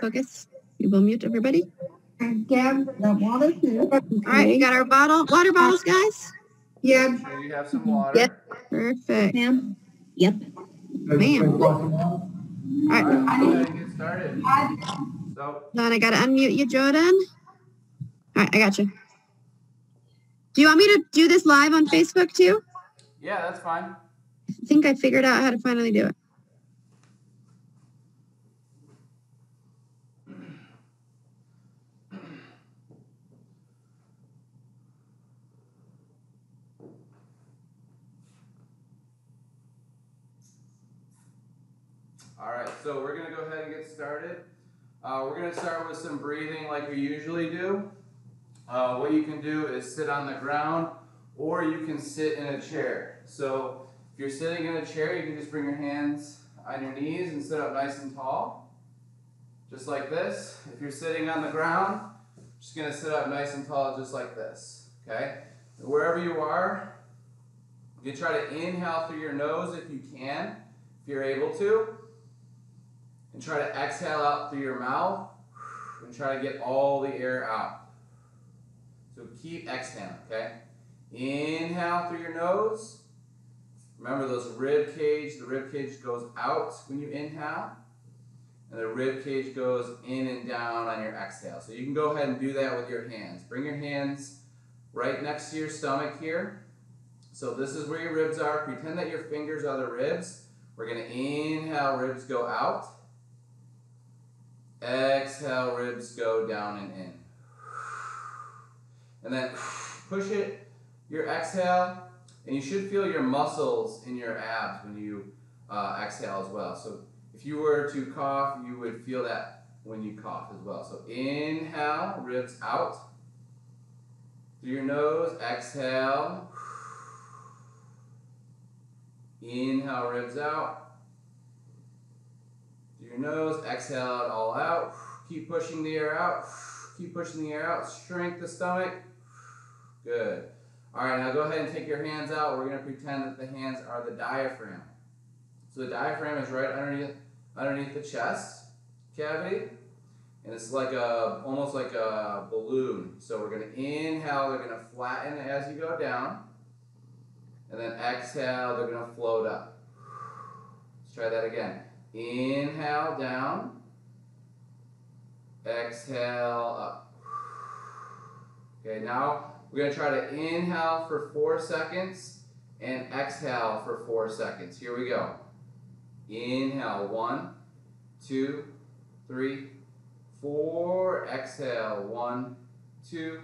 Focus. You will mute everybody. And Gab, the water too. Okay. All right, we got our bottle. Water bottles, guys. Yeah. Sure you have some water. Yep. Perfect. Ma'am. Yep. Ma'am. All right. I'm going to get started. So then I got to unmute you, Jordan. All right, I got you. Do you want me to do this live on Facebook too? Yeah, that's fine. I think I figured out how to finally do it. All right, so we're going to go ahead and get started. We're going to start with some breathing like we usually do. What you can do is sit on the ground, or you can sit in a chair. So if you're sitting in a chair, you can just bring your hands on your knees and sit up nice and tall, just like this. If you're sitting on the ground, just going to sit up nice and tall, just like this. Okay? Wherever you are, you can try to inhale through your nose if you can, if you're able to. And try to exhale out through your mouth and try to get all the air out. So keep exhaling, okay? Inhale through your nose. Remember those rib cage, the rib cage goes out when you inhale, and the rib cage goes in and down on your exhale. So you can go ahead and do that with your hands. Bring your hands right next to your stomach here. So this is where your ribs are. Pretend that your fingers are the ribs. We're gonna inhale, ribs go out. Exhale, ribs go down and in. And then push it, your exhale, and you should feel your muscles in your abs when you exhale as well. So if you were to cough, you would feel that when you cough as well. So inhale, ribs out through your nose, exhale. Inhale, ribs out. Your nose, exhale it all out. Keep pushing the air out. Keep pushing the air out. Shrink the stomach. Good. All right, now go ahead and take your hands out. We're going to pretend that the hands are the diaphragm. So the diaphragm is right underneath the chest cavity, and it's like almost like a balloon. So we're going to inhale. They're going to flatten as you go down, and then exhale. They're going to float up. Let's try that again. Inhale down, exhale up. Okay, now we're going to try to inhale for 4 seconds and exhale for 4 seconds. Here we go. Inhale, 1, 2, 3, 4. Exhale, 1, 2,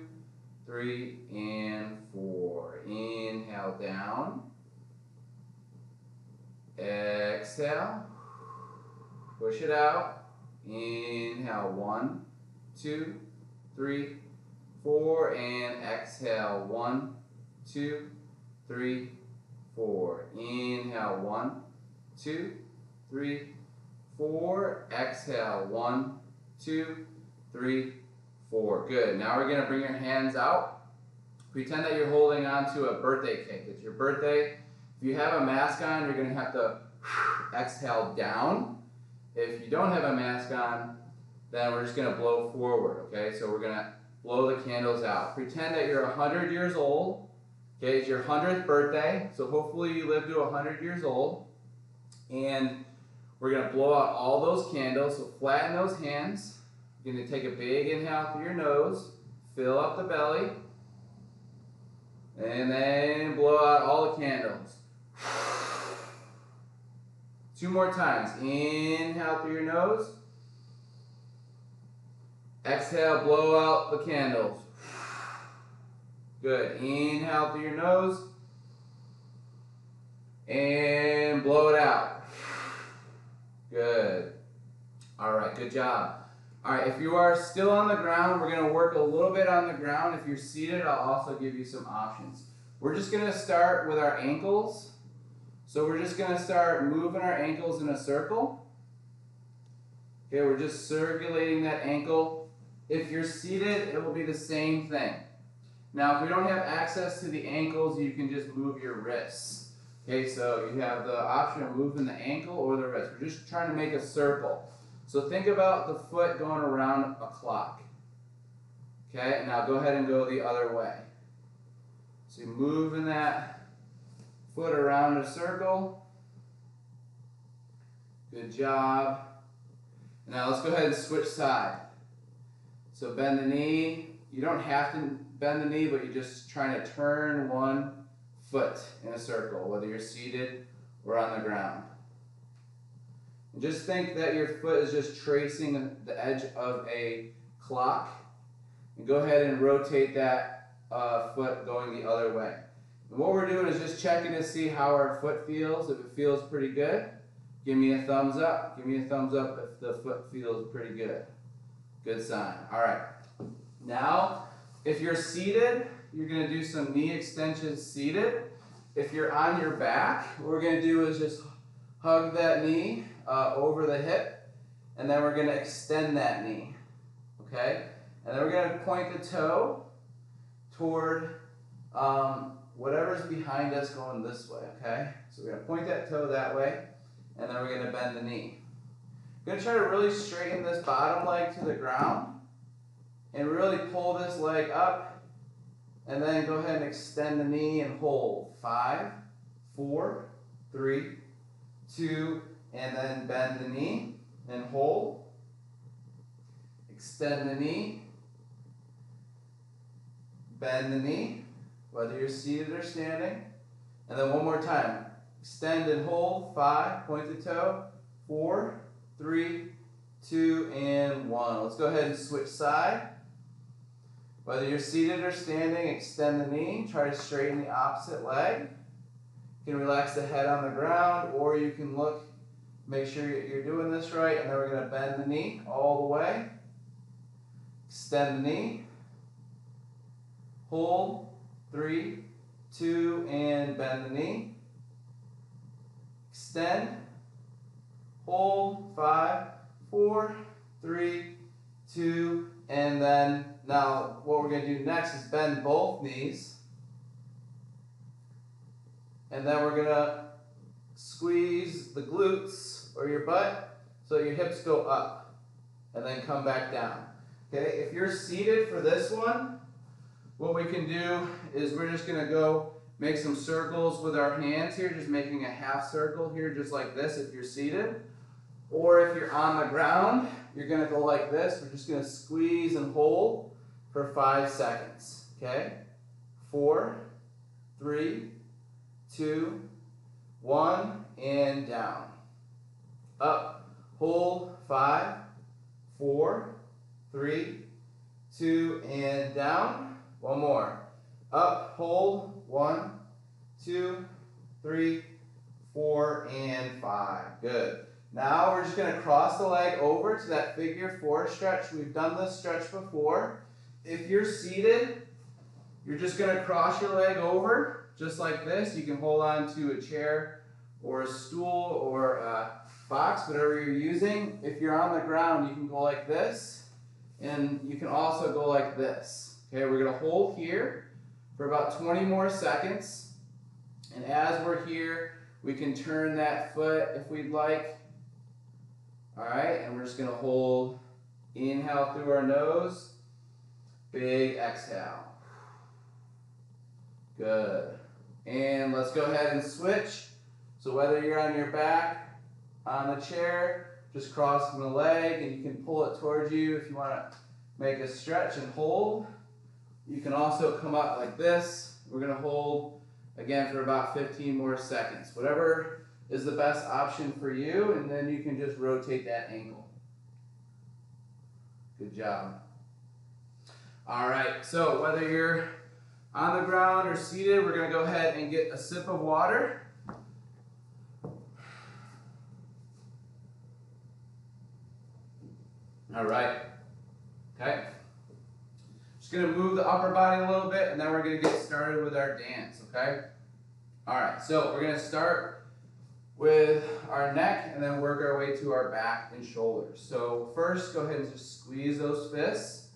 3, and 4. Inhale down, exhale. Push it out. Inhale, 1, 2, 3, 4, and exhale, 1, 2, 3, 4. Inhale, 1, 2, 3, 4. Exhale, 1, 2, 3, 4. Good. Now we're going to bring your hands out. Pretend that you're holding on to a birthday cake. It's your birthday. If you have a mask on, you're going to have to exhale down. If you don't have a mask on, then we're just going to blow forward, okay? So we're going to blow the candles out. Pretend that you're 100 years old, okay? It's your 100th birthday, so hopefully you live to 100 years old. And we're going to blow out all those candles, so flatten those hands. You're going to take a big inhale through your nose, fill up the belly, and then blow out all the candles. 2 more times. Inhale through your nose. Exhale, blow out the candles. Good. Inhale through your nose. And blow it out. Good. All right, good job. All right, if you are still on the ground, we're going to work a little bit on the ground. If you're seated, I'll also give you some options. We're just going to start with our ankles. So we're just going to start moving our ankles in a circle. Okay, we're just circulating that ankle. If you're seated, it will be the same thing. Now, if we don't have access to the ankles, you can just move your wrists. Okay, so you have the option of moving the ankle or the wrist. We're just trying to make a circle. So think about the foot going around a clock. Okay, now go ahead and go the other way. So you're moving that foot around a circle. Good job. Now let's go ahead and switch side. So bend the knee. You don't have to bend the knee, but you're just trying to turn one foot in a circle, whether you're seated or on the ground. And just think that your foot is just tracing the edge of a clock. And go ahead and rotate that foot going the other way. And what we're doing is just checking to see how our foot feels. If it feels pretty good, give me a thumbs up. Give me a thumbs up if the foot feels pretty good. Good sign. All right. Now, if you're seated, you're going to do some knee extensions seated. If you're on your back, what we're going to do is just hug that knee over the hip, and then we're going to extend that knee. Okay? And then we're going to point the toe toward whatever's behind us going this way, okay? So we're going to point that toe that way, and then we're going to bend the knee. I'm going to try to really straighten this bottom leg to the ground and really pull this leg up, and then go ahead and extend the knee and hold. 5, 4, 3, 2, and then bend the knee and hold. Extend the knee. Bend the knee, whether you're seated or standing. And then one more time. Extend and hold. 5, point the toe. 4, 3, 2, and 1. Let's go ahead and switch side. Whether you're seated or standing, extend the knee. Try to straighten the opposite leg. You can relax the head on the ground, or you can look, make sure you're doing this right, and then we're going to bend the knee all the way. Extend the knee. Hold. 3, 2, and bend the knee. Extend. Hold. 5, 4, 3, 2, and then now what we're going to do next is bend both knees. And then we're going to squeeze the glutes or your butt so your hips go up and then come back down. Okay, if you're seated for this one, what we can do is we're just going to go make some circles with our hands here, just making a half circle here, just like this if you're seated. Or if you're on the ground, you're going to go like this. We're just going to squeeze and hold for 5 seconds. Okay? 4, 3, 2, 1, and down. Up, hold. 5, 4, 3, 2, and down. One more. Up, hold. 1, 2, 3, 4, and 5. Good. Now we're just going to cross the leg over to that figure 4 stretch. We've done this stretch before. If you're seated, you're just going to cross your leg over just like this. You can hold on to a chair or a stool or a box, whatever you're using. If you're on the ground, you can go like this, and you can also go like this. Okay, we're going to hold here for about 20 more seconds, and as we're here, we can turn that foot if we'd like. All right, and we're just going to hold. Inhale through our nose. Big exhale. Good. And let's go ahead and switch. So whether you're on your back, on the chair, just crossing the leg, and you can pull it towards you if you want to make a stretch and hold. You can also come up like this. We're going to hold again for about 15 more seconds. Whatever is the best option for you, and then you can just rotate that ankle. Good job. All right, so whether you're on the ground or seated, we're going to go ahead and get a sip of water. All right, okay. Just going to move the upper body a little bit, and then we're going to get started with our dance, okay? All right, so we're going to start with our neck and then work our way to our back and shoulders. So first, go ahead and just squeeze those fists.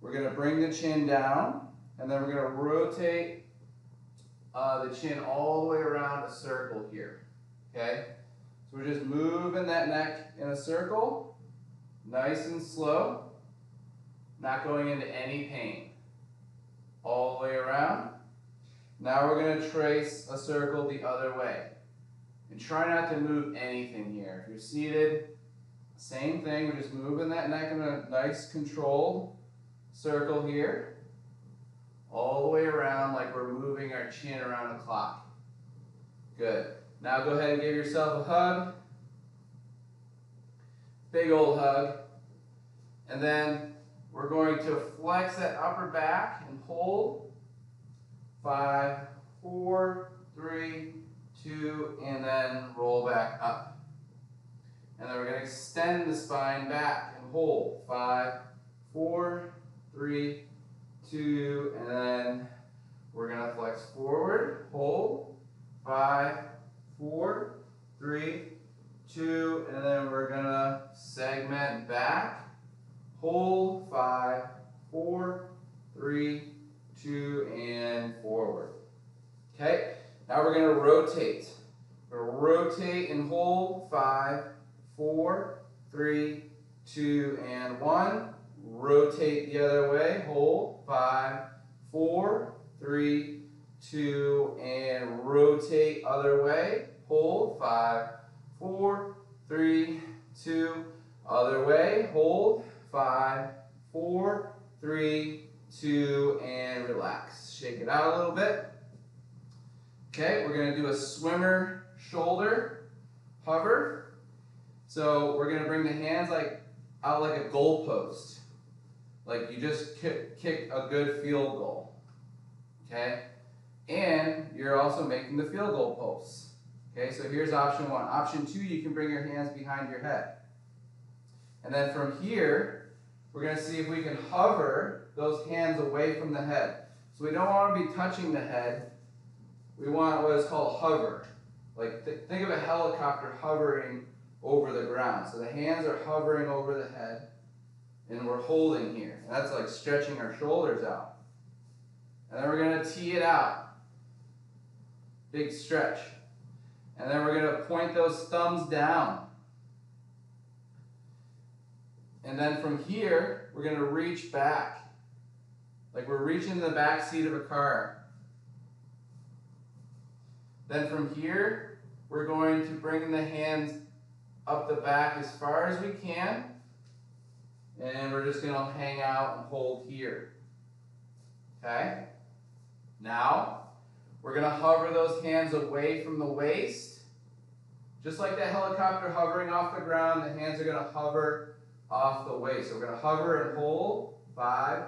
We're going to bring the chin down, and then we're going to rotate the chin all the way around a circle here. Okay? So we're just moving that neck in a circle, nice and slow, not going into any pain. All the way around. Now we're going to trace a circle the other way. And try not to move anything here. If you're seated, same thing. We're just moving that neck in a nice controlled circle here. All the way around like we're moving our chin around a clock. Good. Now go ahead and give yourself a hug. Big old hug. And then we're going to flex that upper back and hold. 5, 4, 3, 2, and then roll back up. And then we're going to extend the spine back and hold. 5, 4, 3, 2, and then we're going to flex forward, hold. 5, 4, 3, 2, and then we're going to segment back. Hold, 5, 4, 3, 2, and forward. Okay, now we're going to rotate. We're going to rotate and hold, 5, 4, 3, 2, and one. Rotate the other way, hold, 5, 4, 3, 2, and rotate other way, hold, 5, 4, 3, 2, other way, hold. 5, 4, 3, 2, and relax. Shake it out a little bit. Okay, we're going to do a swimmer shoulder hover. So we're going to bring the hands like out like a goal post. Like you just kick a good field goal. Okay, and you're also making the field goal pulse. Okay, so here's option one. Option two, you can bring your hands behind your head. And then from here, we're going to see if we can hover those hands away from the head. So we don't want to be touching the head. We want what is called hover. Like think of a helicopter hovering over the ground. So the hands are hovering over the head and we're holding here. And that's like stretching our shoulders out. And then we're going to tee it out. Big stretch. And then we're going to point those thumbs down. And then from here, we're going to reach back. Like we're reaching the back seat of a car. Then from here, we're going to bring the hands up the back as far as we can. And we're just going to hang out and hold here. Okay? Now, we're going to hover those hands away from the waist. Just like that helicopter hovering off the ground, the hands are going to hover off the waist. So we're going to hover and hold. 5,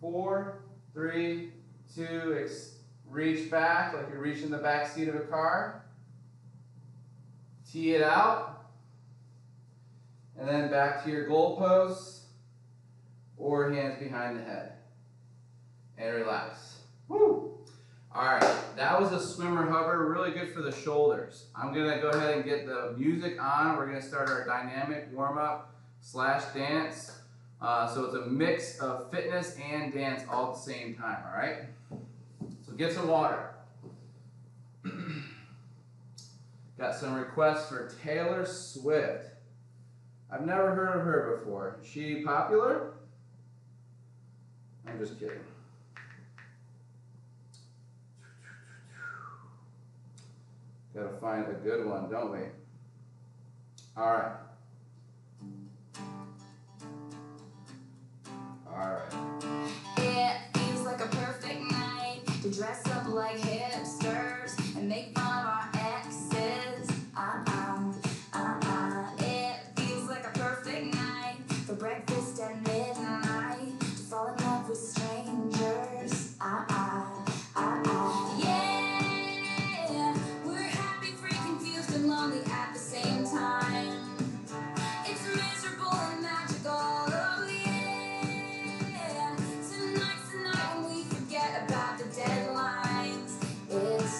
4, 3, 2, reach back like you're reaching the back seat of a car. Tee it out. And then back to your goal pose or hands behind the head. And relax. Woo! Alright, that was a swimmer hover, really good for the shoulders. I'm going to go ahead and get the music on. We're going to start our dynamic warm-up / dance. So it's a mix of fitness and dance all at the same time, all right? So get some water. Got some requests for Taylor Swift. I've never heard of her before. Is she popular? I'm just kidding. Gotta find a good one, don't we? All right. Alright. It feels like a perfect night to dress up like hipsters and make fun of our exes. It feels like a perfect night for breakfast at midnight to fall in love with strangers. Yeah, we're happy, free, confused, and lonely at the same time. It's miserable and magical. Deadlines. It's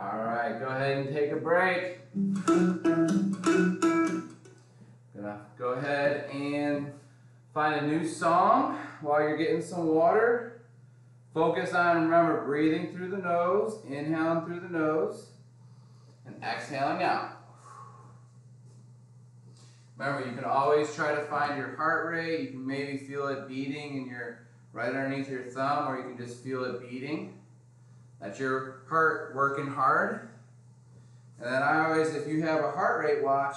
All right, go ahead and take a break. Gonna go ahead and find a new song while you're getting some water. Focus on, remember, breathing through the nose, inhaling through the nose, and exhaling out. Remember, you can always try to find your heart rate. You can maybe feel it beating in your right underneath your thumb, or you can just feel it beating. That's your heart working hard. And then I always, if you have a heart rate watch,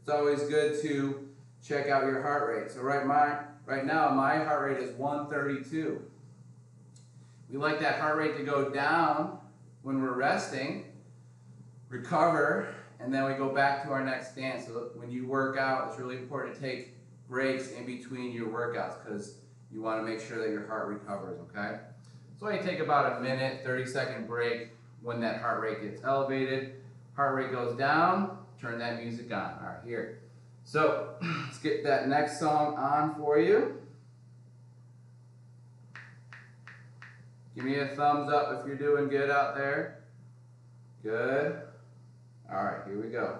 it's always good to check out your heart rate. So right now, my heart rate is 132. We like that heart rate to go down when we're resting, recover, and then we go back to our next stance. So when you work out, it's really important to take breaks in between your workouts because you want to make sure that your heart recovers, okay? So I take about a minute, 30-second break when that heart rate gets elevated. Heart rate goes down, turn that music on. All right, here. So let's get that next song on for you. Give me a thumbs up if you're doing good out there. Good. All right, here we go.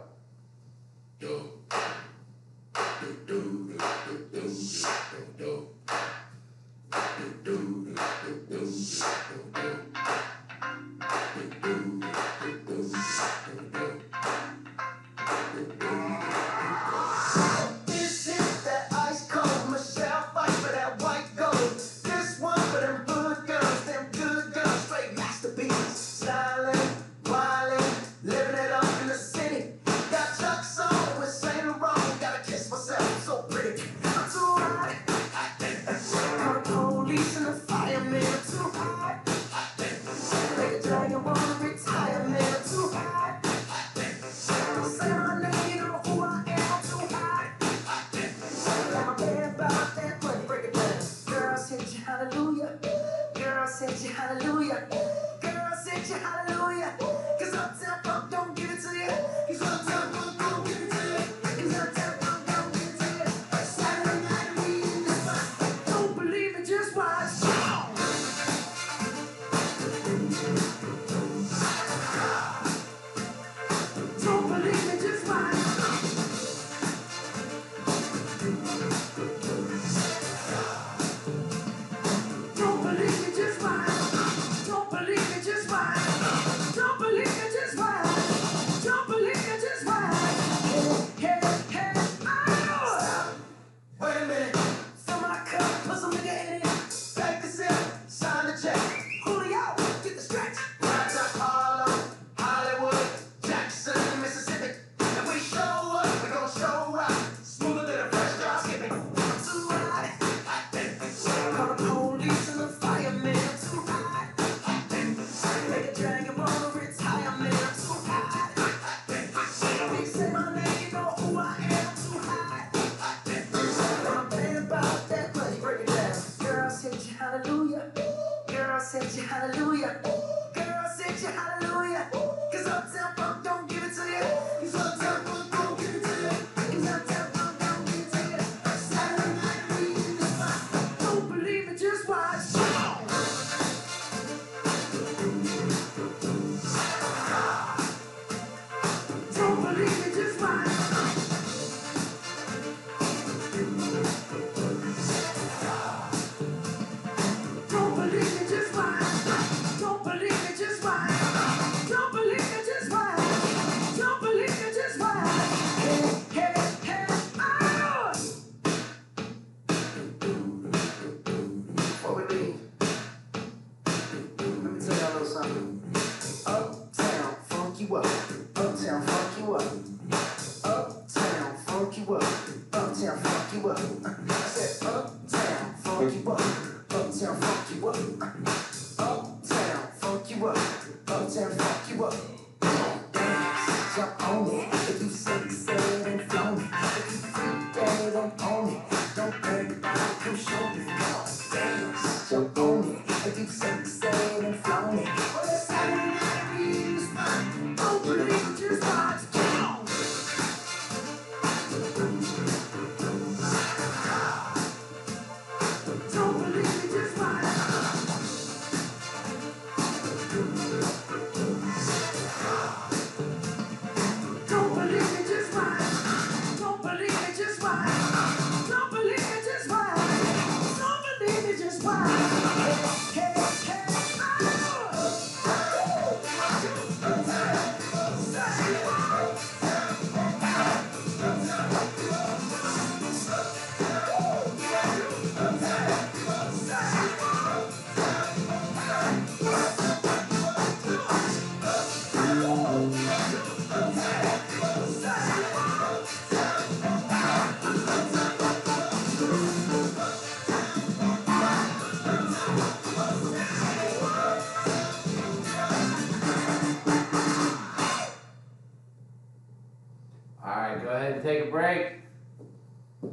ahead and take a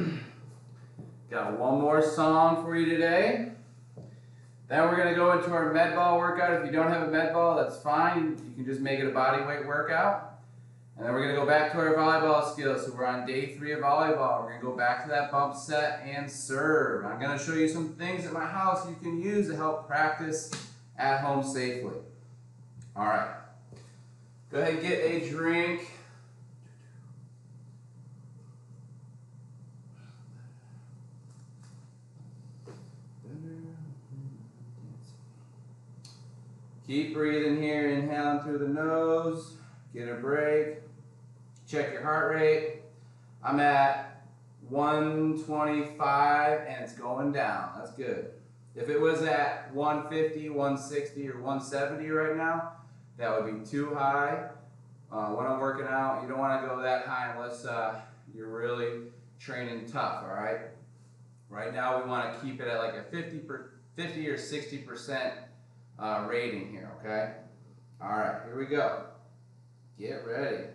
break. Got one more song for you today. Then we're going to go into our med ball workout. If you don't have a med ball, that's fine. You can just make it a body weight workout. And then we're going to go back to our volleyball skills. So we're on day 3 of volleyball. We're going to go back to that bump set and serve. I'm going to show you some things at my house you can use to help practice at home safely. All right. Go ahead and get a drink. Keep breathing here, inhaling through the nose, get a break, check your heart rate. I'm at 125 and it's going down, that's good. If it was at 150, 160, or 170 right now, that would be too high. When I'm working out, you don't want to go that high unless you're really training tough, all right? Right now we want to keep it at like a 50 or 60% rating here, okay? All right, here we go. Get ready.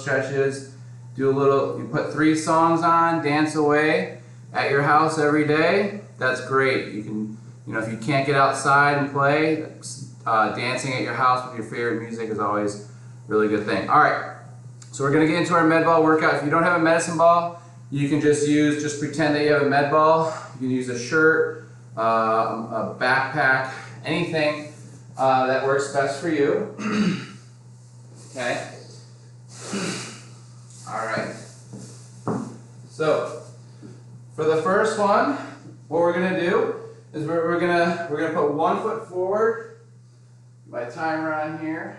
Stretches, do a little, you put 3 songs on, dance away at your house every day, that's great. You can, you know, if you can't get outside and play, dancing at your house with your favorite music is always a really good thing. All right, so we're going to get into our med ball workout. If you don't have a medicine ball, you can just use, just pretend that you have a med ball. You can use a shirt, a backpack, anything that works best for you. Okay. All right. So for the first one, what we're gonna do is we're gonna put one foot forward. My timer on here.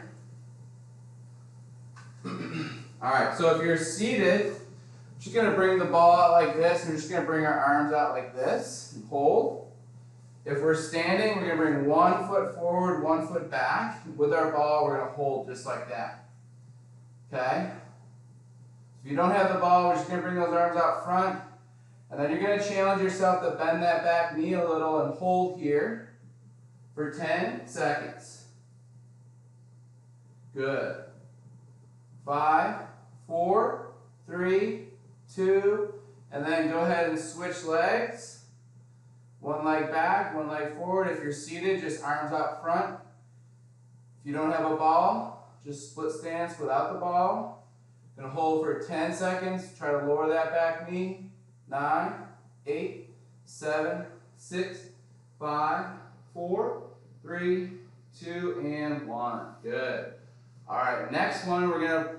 All right. So if you're seated, just gonna bring the ball out like this, and we're just gonna bring our arms out like this and hold. If we're standing, we're gonna bring one foot forward, one foot back. With our ball, we're gonna hold just like that. Okay? If you don't have the ball, we're just gonna bring those arms out front, and then you're gonna challenge yourself to bend that back knee a little and hold here for 10 seconds. Good. 5, 4, 3, 2, and then go ahead and switch legs. One leg back, one leg forward. If you're seated, just arms out front. If you don't have a ball, just split stance without the ball. Gonna hold for 10 seconds. Try to lower that back knee. 9, 8, 7, 6, 5, 4, 3, 2, and 1. Good. All right, next one, we're gonna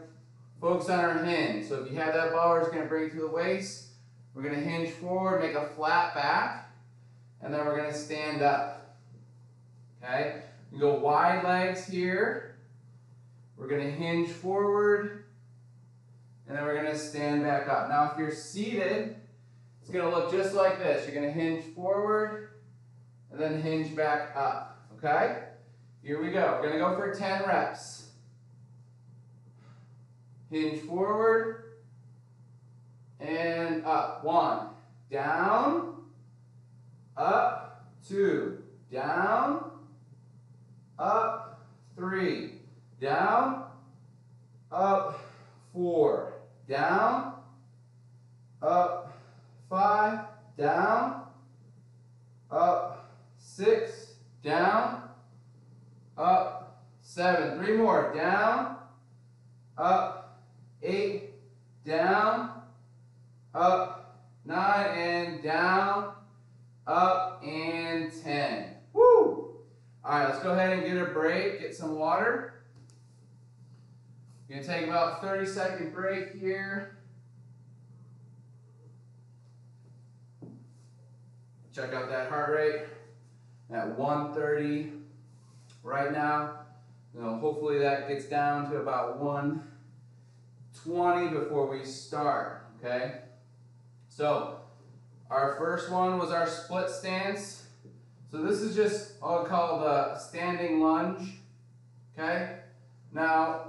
focus on our hinge. So if you have that ball, we're just gonna bring it to the waist. We're gonna hinge forward, make a flat back. And then we're going to stand up. Okay? We go wide legs here. We're going to hinge forward. And then we're going to stand back up. Now, if you're seated, it's going to look just like this. You're going to hinge forward and then hinge back up. Okay? Here we go. We're going to go for 10 reps. Hinge forward and up. 1. Down. Up, 2, down, up, 3, down, up, 4, down, up, 5, down, up, 6, down, up, 7, 3 more, down, up, 8, down, up, 9, and down, up, and 10. Woo! All right, let's go ahead and get a break, get some water. We're going to take about a 30-second break here. Check out that heart rate at 130 right now. You know, hopefully that gets down to about 120 before we start, okay? So, our first one was our split stance. So this is just I'll call the standing lunge. Okay? Now,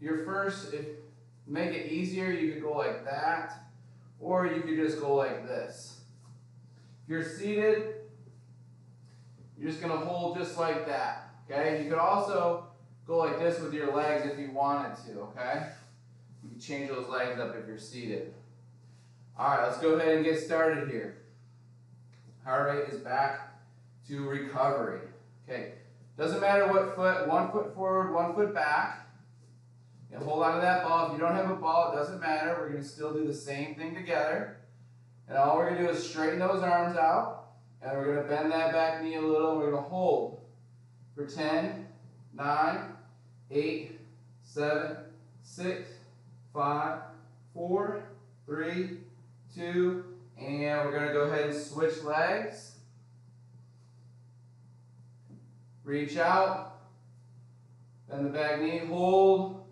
your first, if make it easier, you could go like that, or you could just go like this. If you're seated, you're just gonna hold just like that. Okay? You could also go like this with your legs if you wanted to, okay? You can change those legs up if you're seated. Alright, let's go ahead and get started here. Heart rate is back to recovery. Okay, doesn't matter what foot, one foot forward, one foot back. And hold on to that ball. If you don't have a ball, it doesn't matter. We're going to still do the same thing together. And all we're going to do is straighten those arms out. And we're going to bend that back knee a little. We're going to hold for 10, 9, 8, 7, 6, 5, 4, 3, 2, and we're going to go ahead and switch legs. Reach out, bend the back knee, hold,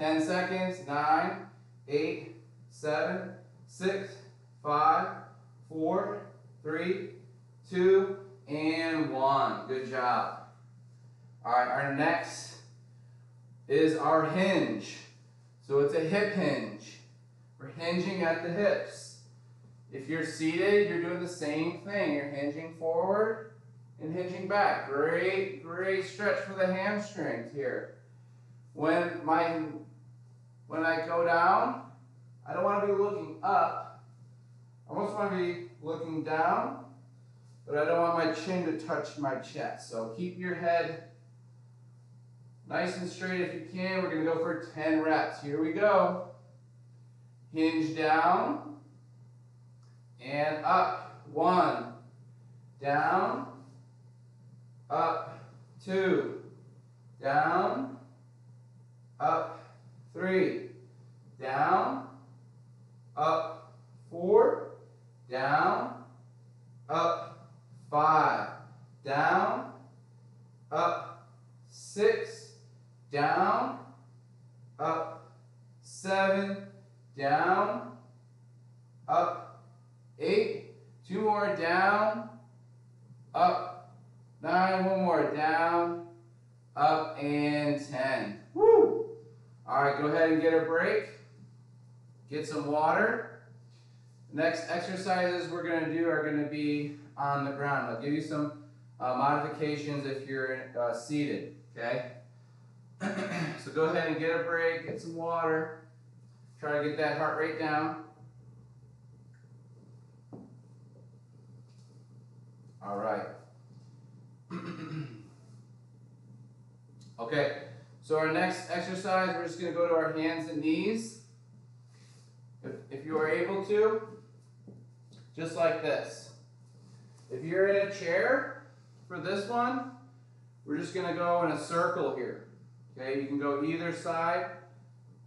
10 seconds, 9, 8, 7, 6, 5, 4, 3, 2, and 1. Good job. All right, our next is our hinge. So it's a hip hinge. We're hinging at the hips. If you're seated, you're doing the same thing. You're hinging forward and hinging back. Great, great stretch for the hamstrings here. When I go down, I don't want to be looking up. I almost want to be looking down, but I don't want my chin to touch my chest. So keep your head nice and straight if you can. We're going to go for 10 reps. Here we go. Hinge down. And up, 1, down, up, two, down, up, three, down, up, four, down, up, five, down, up, six, down, up, seven, down, up, eight, two more down, up, nine, one more down, up, and 10. Woo! All right, go ahead and get a break. Get some water. Next exercises we're going to do are going to be on the ground. I'll give you some modifications if you're seated, okay? So go ahead and get a break, get some water. Try to get that heart rate down. All right. Okay, so our next exercise, we're just going to go to our hands and knees. If you are able to, just like this. If you're in a chair for this one, we're just going to go in a circle here. Okay, you can go either side.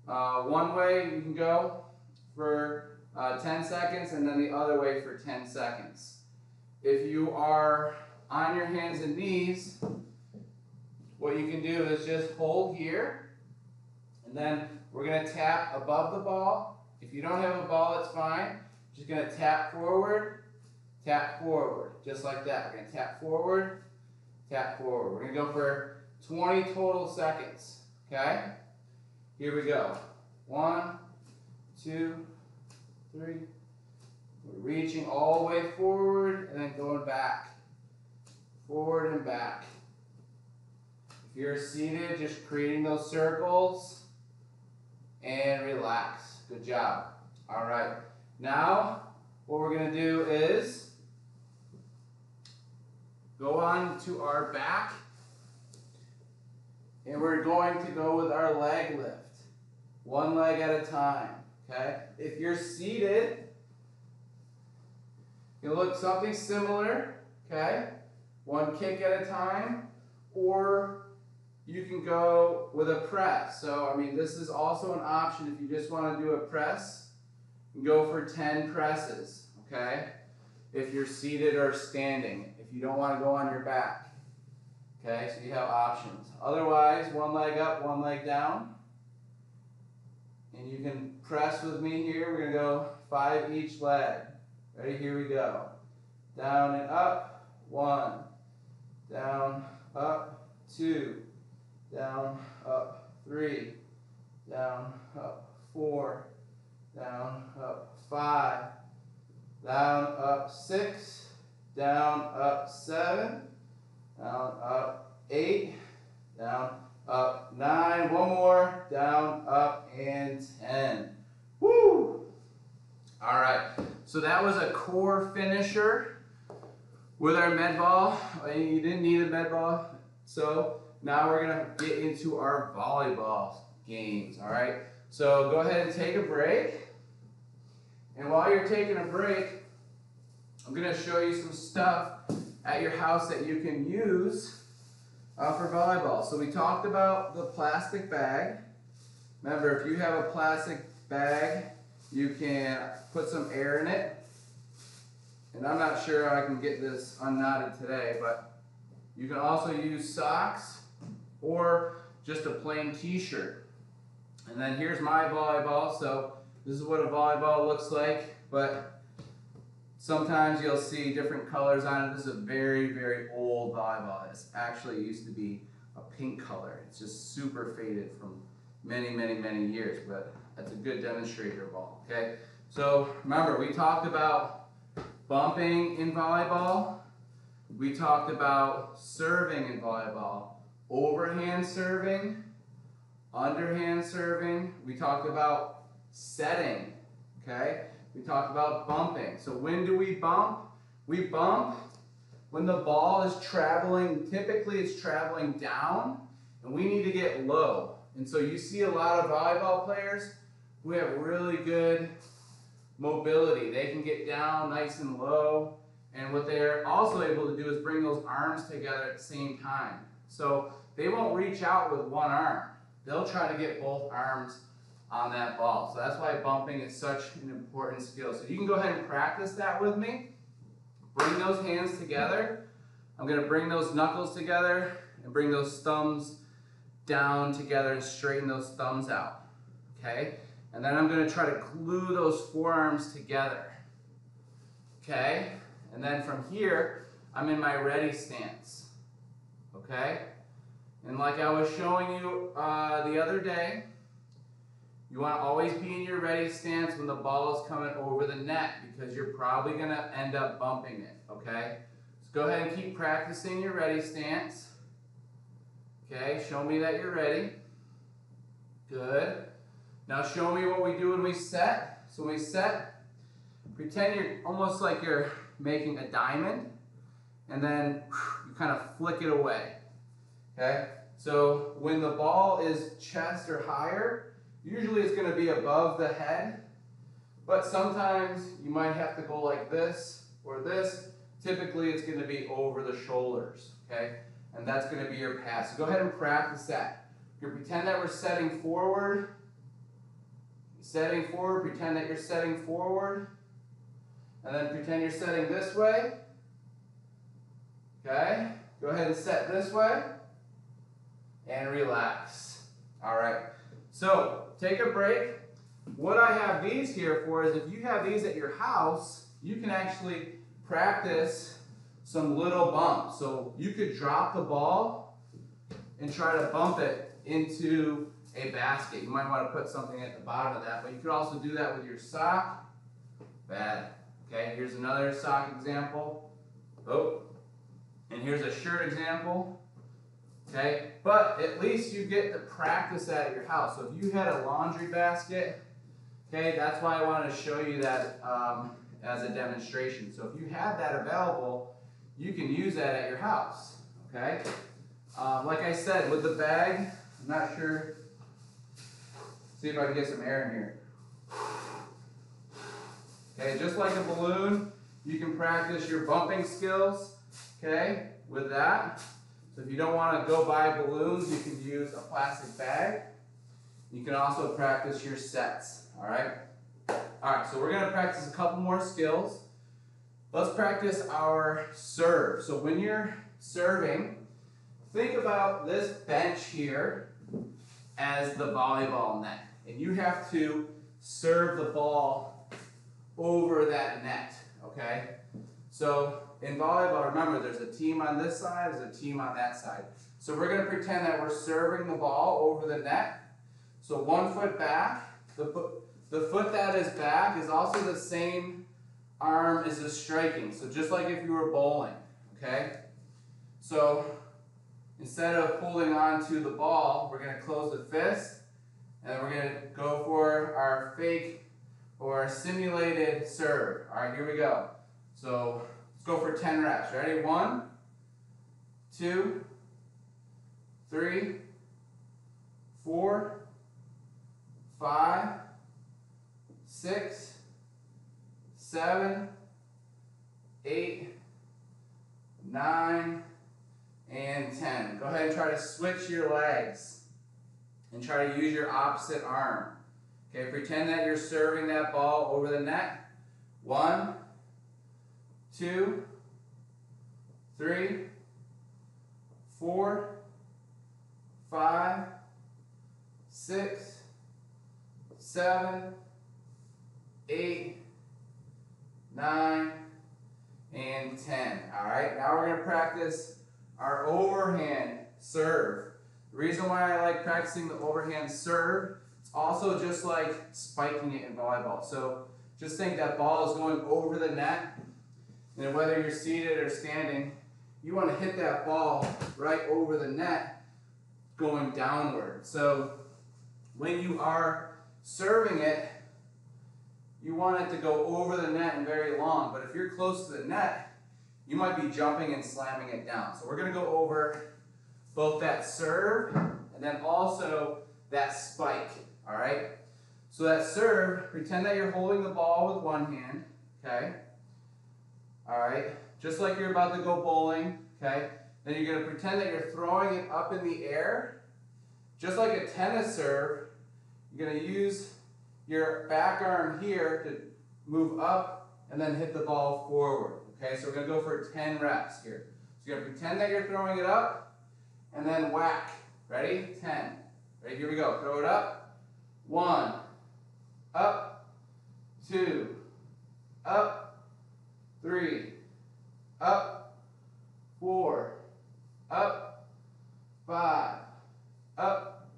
One way you can go for 10 seconds and then the other way for 10 seconds. If you are on your hands and knees, what you can do is just hold here, and then we're going to tap above the ball. If you don't have a ball, it's fine. Just going to tap forward, just like that. We're going to tap forward, tap forward. We're going to go for 20 total seconds, okay? Here we go. One, two, three. We're reaching all the way forward and then going back. Forward and back. If you're seated, just creating those circles and relax. Good job. All right. Now, what we're going to do is go on to our back. And we're going to go with our leg lift, one leg at a time, okay? If you're seated, you look something similar, okay? One kick at a time, or you can go with a press. So, I mean, this is also an option if you just want to do a press, you can go for 10 presses, okay? If you're seated or standing, if you don't want to go on your back. Okay, so you have options. Otherwise, one leg up, one leg down. And you can press with me here. We're going to go 5 each leg. Ready? Here we go. Down and up. 1. Down, up. 2. Down, up. 3. Down, up. 4. Down, up. 5. Down, up. 6. Down, up. 7. Down, up, 8, down, up, 9, one more, down, up, and 10. Woo! All right, so that was a core finisher with our med ball. You didn't need a med ball, so now we're going to get into our volleyball games, all right? So go ahead and take a break, and while you're taking a break, I'm going to show you some stuff at your house that you can use for volleyball. So we talked about the plastic bag. Remember, if you have a plastic bag, you can put some air in it. And I'm not sure I can get this unknotted today, but you can also use socks or just a plain t-shirt. And then here's my volleyball. So this is what a volleyball looks like, but sometimes you'll see different colors on it. This is a very, very old volleyball. This actually used to be a pink color. It's just super faded from many, many, many years, but that's a good demonstrator ball, okay? So remember, we talked about bumping in volleyball. We talked about serving in volleyball, overhand serving, underhand serving. We talked about setting, okay? We talked about bumping. So when do we bump? We bump when the ball is traveling, typically it's traveling down, and we need to get low. And so you see a lot of volleyball players who have really good mobility. They can get down nice and low, and what they're also able to do is bring those arms together at the same time. So they won't reach out with one arm. They'll try to get both arms on that ball. So that's why bumping is such an important skill. So you can go ahead and practice that with me. Bring those hands together. I'm going to bring those knuckles together and bring those thumbs down together and straighten those thumbs out. Okay? And then I'm going to try to glue those forearms together. Okay? And then from here, I'm in my ready stance. Okay? And like I was showing you the other day, you want to always be in your ready stance when the ball is coming over the net, because you're probably going to end up bumping it, okay? So go ahead and keep practicing your ready stance. Okay, show me that you're ready. Good. Now show me what we do when we set. So when we set, pretend you're almost like you're making a diamond, and then you kind of flick it away, okay? So when the ball is chest or higher, usually it's going to be above the head, but sometimes you might have to go like this or this. Typically it's going to be over the shoulders, okay? And that's going to be your pass. So go ahead and practice that. You pretend that we're setting forward. Setting forward, pretend that you're setting forward. And then pretend you're setting this way. Okay? Go ahead and set this way. And relax. All right. So, take a break. What I have these here for is if you have these at your house, you can actually practice some little bumps. So, you could drop the ball and try to bump it into a basket. You might want to put something at the bottom of that, but you could also do that with your sock. Bad. Okay, here's another sock example. Oh, and here's a shirt example. Okay, but at least you get to practice that at your house. So if you had a laundry basket, okay, that's why I wanted to show you that as a demonstration. So if you have that available, you can use that at your house. Okay, like I said, with the bag, I'm not sure. See if I can get some air in here. Okay, just like a balloon, you can practice your bumping skills. Okay, with that. So if you don't want to go buy balloons, you can use a plastic bag. You can also practice your sets, all right? All right, so we're going to practice a couple more skills. Let's practice our serve. So when you're serving, think about this bench here as the volleyball net. And you have to serve the ball over that net, okay? So in volleyball, remember, there's a team on this side, there's a team on that side. So we're going to pretend that we're serving the ball over the net. So one foot back. The foot that is back is also the same arm as the striking. So just like if you were bowling, okay? So instead of holding on to the ball, we're going to close the fist, and we're going to go for our fake or simulated serve. All right, here we go. So go for 10 reps. Ready? 1, 2, 3, 4, 5, 6, 7, 8, 9, and 10. Go ahead and try to switch your legs and try to use your opposite arm. Okay, pretend that you're serving that ball over the net. 1, 2, 3, 4, 5, 6, 7, 8, 9, and 10. All right, now we're going to practice our overhand serve. The reason why I like practicing the overhand serve, it's also just like spiking it in volleyball. So just think that ball is going over the net. And whether you're seated or standing, you want to hit that ball right over the net going downward. So when you are serving it, you want it to go over the net and very long. But if you're close to the net, you might be jumping and slamming it down. So we're going to go over both that serve and then also that spike. All right? So that serve, pretend that you're holding the ball with one hand, okay? All right, just like you're about to go bowling, okay? Then you're going to pretend that you're throwing it up in the air. Just like a tennis serve, you're going to use your back arm here to move up and then hit the ball forward. Okay, so we're going to go for 10 reps here. So you're going to pretend that you're throwing it up and then whack. Ready? 10. Ready? Here we go. Throw it up. 1. Up. 2. Up. 3. Up. 4. Up. 5. Up.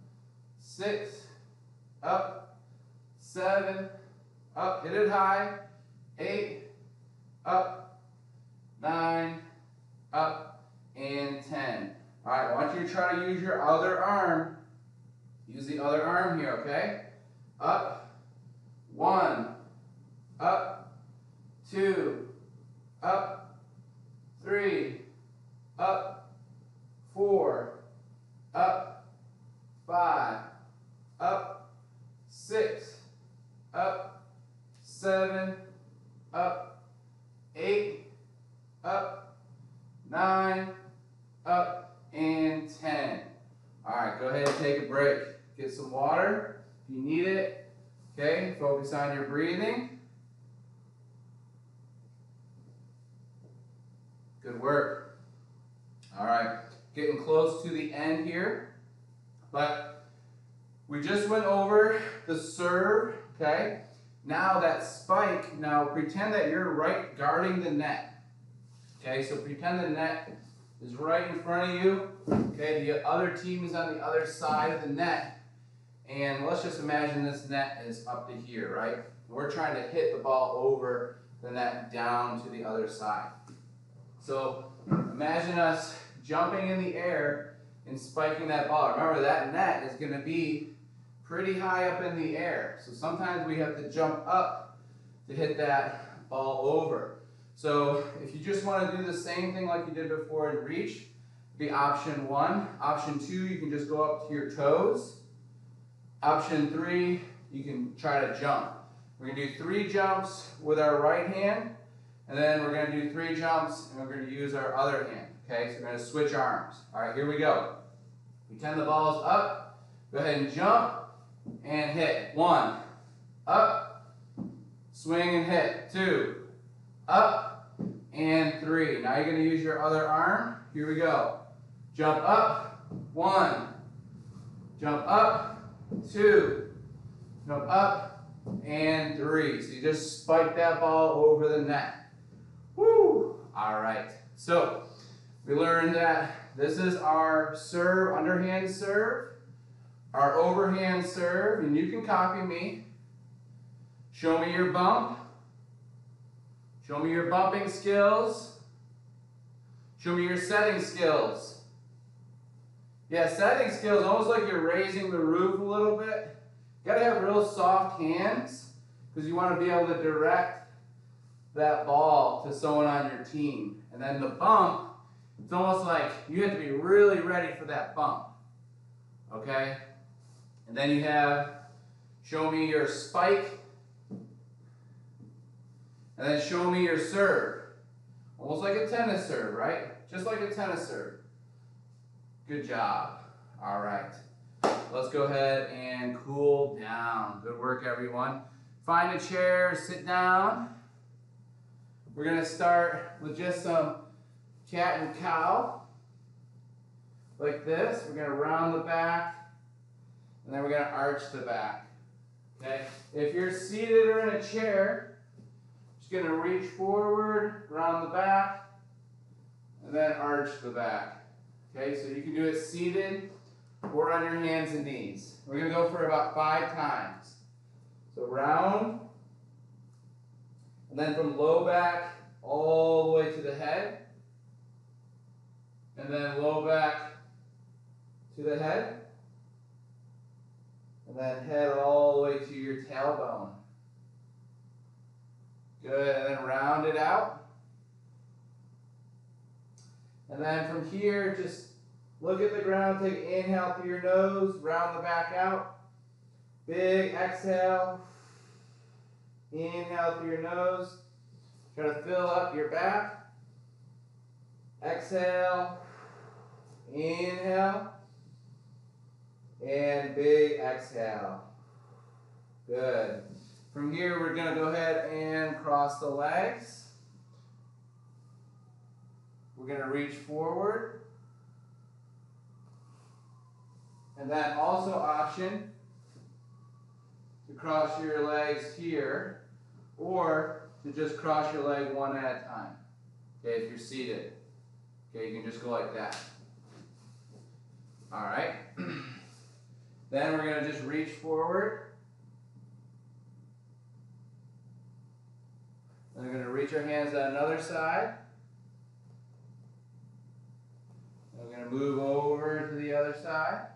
6. Up. 7. Up. Hit it high. 8. Up. 9. Up. And 10. All right, I want you to try to use your other arm. Use the other arm here, okay? Up, 1, up, 2, up, 3, up, 4, up, 5, up, 6, up, 7, up, 8, up, 9, up, and 10. All right, go ahead and take a break. Get some water if you need it. Okay, focus on your breathing. Good work. All right, getting close to the end here, but we just went over the serve, okay? Now that spike, now pretend that you're right guarding the net. Okay, so pretend the net is right in front of you. Okay, the other team is on the other side of the net. And let's just imagine this net is up to here, right? We're trying to hit the ball over the net down to the other side. So imagine us jumping in the air and spiking that ball. Remember, that net is going to be pretty high up in the air. So sometimes we have to jump up to hit that ball over. So if you just want to do the same thing like you did before and reach, be option 1. Option 2, you can just go up to your toes. Option 3, you can try to jump. We're going to do 3 jumps with our right hand, and then we're going to do 3 jumps, and we're going to use our other hand. Okay, so we're going to switch arms. All right, here we go. Pretend the ball's up. Go ahead and jump and hit. 1, up, swing and hit. 2, up, and 3. Now you're going to use your other arm. Here we go. Jump up, 1, jump up, 2, jump up, and 3. So you just spike that ball over the net. Woo! All right. So we learned that this is our serve, underhand serve, our overhand serve, and you can copy me. Show me your bump. Show me your bumping skills. Show me your setting skills. Yeah, setting skills, almost like you're raising the roof a little bit. You gotta have real soft hands because you want to be able to direct that ball to someone on your team. And then the bump, it's almost like you have to be really ready for that bump. Okay? And then you have, show me your spike. And then show me your serve. Almost like a tennis serve, right? Just like a tennis serve. Good job. All right. Let's go ahead and cool down. Good work, everyone. Find a chair, sit down. We're going to start with just some cat and cow. Like this. We're going to round the back. And then we're going to arch the back. Okay? If you're seated or in a chair, just going to reach forward, round the back, and then arch the back. Okay, so you can do it seated or on your hands and knees. We're going to go for about 5 times. So round, and then from low back all the way to the head, and then low back to the head, and then head all the way to your tailbone. Good, and then round it out. And then from here, just look at the ground, take an inhale through your nose, round the back out. Big exhale. Inhale through your nose. Try to fill up your back. Exhale. Inhale. And big exhale. Good. From here, we're going to go ahead and cross the legs. We're going to reach forward. And that also option to cross your legs here or to just cross your leg one at a time. Okay, if you're seated. Okay, you can just go like that. All right. Then we're going to just reach forward. And we're going to reach our hands to another side. And we're going to move over to the other side.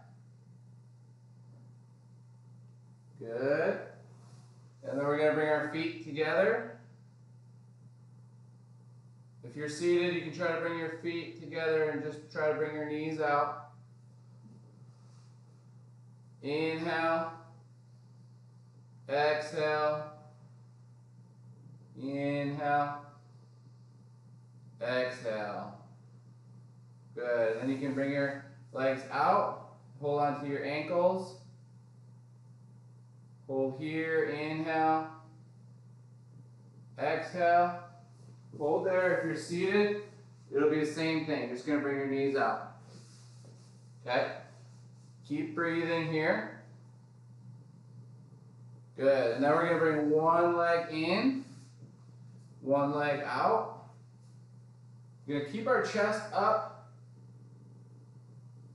Good. And then we're going to bring our feet together. If you're seated, you can try to bring your feet together and just try to bring your knees out. Inhale. Exhale. Inhale. Exhale. Good. Then you can bring your legs out. Hold on to your ankles. Hold here, inhale, exhale. Hold there. If you're seated, it'll be the same thing. Just going to bring your knees out. Okay? Keep breathing here. Good. And then we're going to bring one leg in, one leg out. We're going to keep our chest up.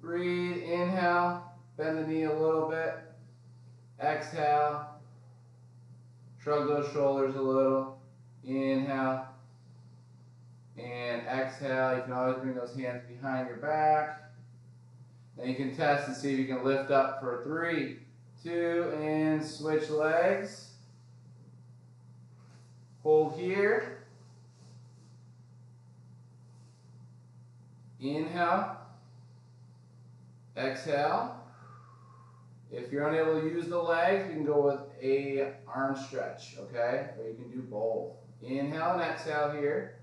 Breathe, inhale, bend the knee a little bit. Exhale, shrug those shoulders a little, inhale, and exhale. You can always bring those hands behind your back. Then you can test and see if you can lift up for 3, 2, and switch legs. Hold here. Inhale, exhale. If you're unable to use the legs, you can go with a arm stretch, okay? Or you can do both. Inhale and exhale here.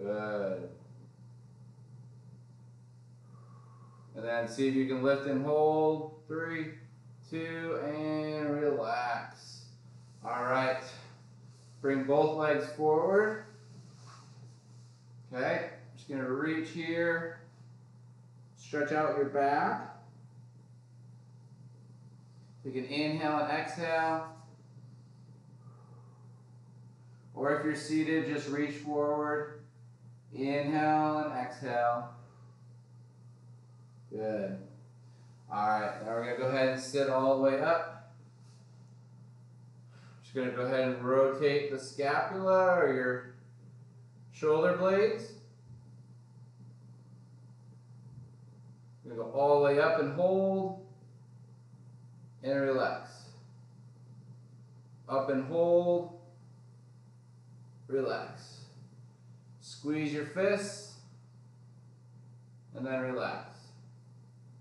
Good. And then see if you can lift and hold. 3, 2, and relax. All right. Bring both legs forward. Okay. I'm just going to reach here. Stretch out your back. You can inhale and exhale. Or if you're seated, just reach forward. Inhale and exhale. Good. All right, now we're going to go ahead and sit all the way up. Just going to go ahead and rotate the scapula or your shoulder blades. Go all the way up and hold, and relax. Up and hold, relax. Squeeze your fists, and then relax.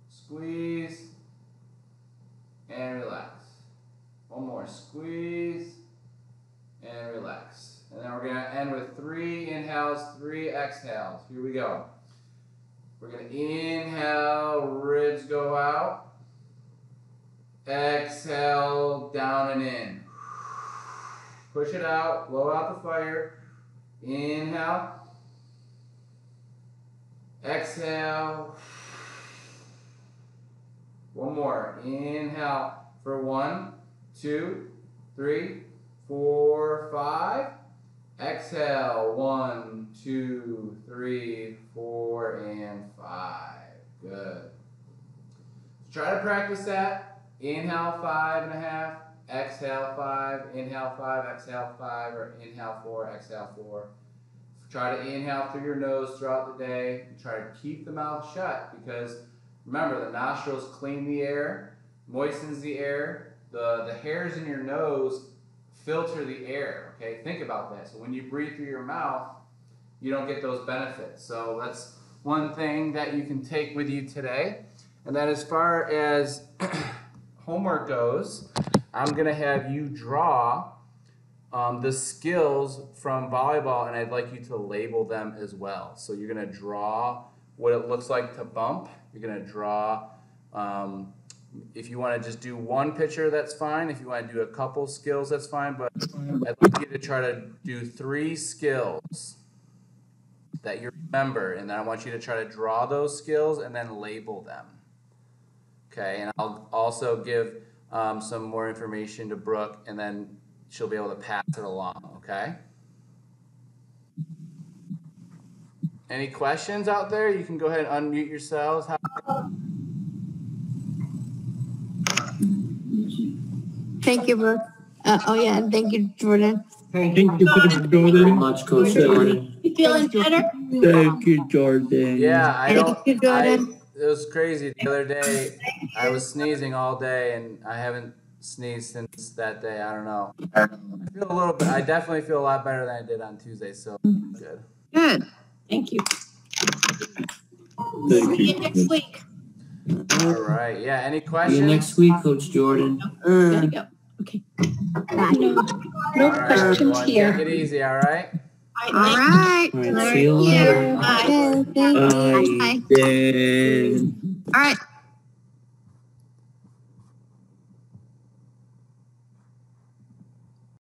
Squeeze, and relax. One more, squeeze, and relax. And then we're going to end with 3 inhales, 3 exhales. Here we go. We're going to inhale, ribs go out. Exhale, down and in. Push it out, blow out the fire. Inhale. Exhale. One more. Inhale for 1, 2, 3, 4, 5. Exhale, 1, 2, 3, 4, and 5. Good. So try to practice that. Inhale 5.5, exhale 5, inhale 5, exhale 5, or inhale 4, exhale 4. So try to inhale through your nose throughout the day. And try to keep the mouth shut because remember the nostrils clean the air, moistens the air. The hairs in your nose filter the air, okay? Think about that. So when you breathe through your mouth, you don't get those benefits. So that's one thing that you can take with you today. And then as far as homework goes, I'm going to have you draw the skills from volleyball, and I'd like you to label them as well. So you're going to draw what it looks like to bump. You're going to draw, if you want to just do one picture, that's fine. If you want to do a couple skills, that's fine. But I'd like you to try to do 3 skills that you remember, and then I want you to try to draw those skills and then label them. Okay, and I'll also give some more information to Brooke, and then she'll be able to pass it along, okay? Any questions out there? You can go ahead and unmute yourselves. Thank you, Brooke. Oh, yeah, thank you, Jordan. Thank you, Jordan. Thank you very much, Coach Jordan. You feeling better? Thank you, Jordan. Yeah, I don't, thank you, Jordan. It was crazy. The other day, I was sneezing all day, and I haven't sneezed since that day. I don't know. I feel a little bit. I definitely feel a lot better than I did on Tuesday. So good. Good. Thank you. Thank you. See you next week. All right. Yeah. Any questions? See you next week, Coach Jordan. Gotta go. Okay. Bye. No questions right, here. Take it easy. All right. All right. All right. Thank you. Bye. Bye. Bye. Bye. All right.